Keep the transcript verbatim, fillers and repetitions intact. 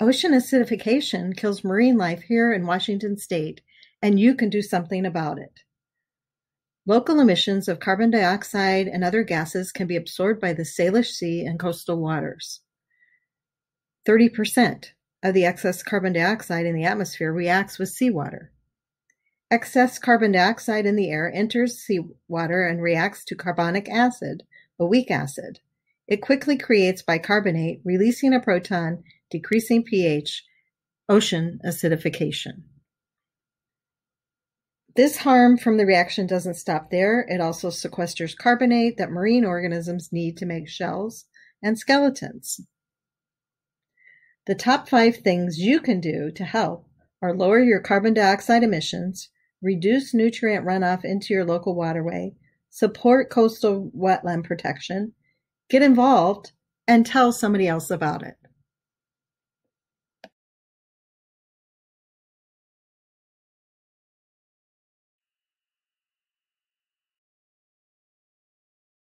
Ocean acidification kills marine life here in Washington state, and you can do something about it. Local emissions of carbon dioxide and other gases can be absorbed by the Salish Sea and coastal waters. thirty percent of the excess carbon dioxide in the atmosphere reacts with seawater. Excess carbon dioxide in the air enters seawater and reacts to carbonic acid, a weak acid. It quickly creates bicarbonate, releasing a proton, decreasing pH, ocean acidification. This harm from the reaction doesn't stop there. It also sequesters carbonate that marine organisms need to make shells and skeletons. The top five things you can do to help are lower your carbon dioxide emissions, reduce nutrient runoff into your local waterway, support coastal wetland protection, get involved, and tell somebody else about it.